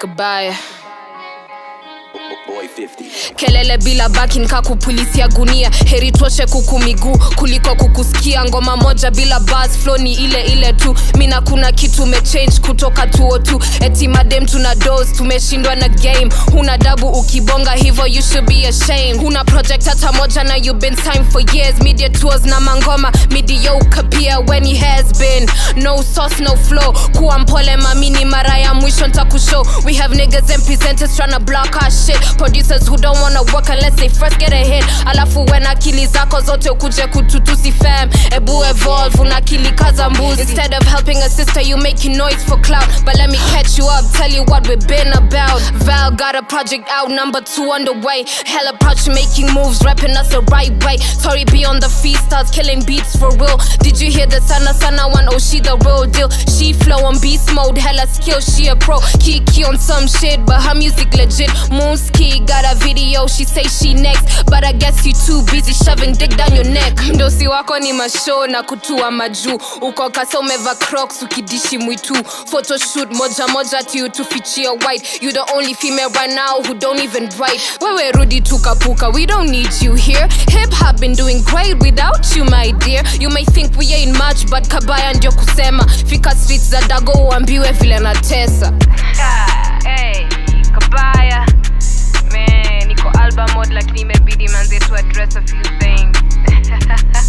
Kabaya Boy 50. Kelele bila baki nika kupulisia gunia. Heri tuoshe kuku miguu kuliko kukusikia. Ngoma moja bila buzz flow ni ile ile tu. Mina kuna kitu mechange kutoka 202. Eti madem tuna dose tumeshindwa na game. Huna dabu ukibonga hivo you should be ashamed. Huna project hata moja na you've been signed for years. Media tours na mangoma mediocre pia when he has been. No sauce no flow. Kuwa mpole mamini mara ya mwisho nitakushow. We have niggas and presenters tryna block our shit. Producers who don't wanna work unless they first get a hit. Alafu wena akili zako zote ukuje kututusi fam. Ebu evolve unakili kaza mbuzi. Instead of helping a sister you making noise for clout. But let me catch you up, tell you what we've been about. Val got a project out, number 2 underway. Hella proud she making moves, repping us the right way. Tori B on the feed starts killing beats for real. Did you hear the sana sana one? Oh she the real deal. She flow on beast mode, hella skill, she a pro. Kiki on some shit, but her music legit. Moonski got a video, she say she next. But I guess you too busy shoving dick down your neck. Mdosi wako ni masho na kutua maju. Uko kasa umeva crocs ukidishi mwitu. Photoshoot moja moja tiyu tufichia white. You the only female right now who don't even write. Wewe rudi tukapuka, we don't need you here. Hip hop been doing great without you my dear. You may think we ain't much but Kabaya ndio kusema. Fika streets za dago uambiwe vile natesa. Hey, Kabaya album mode like nimebidi manze to address a few things.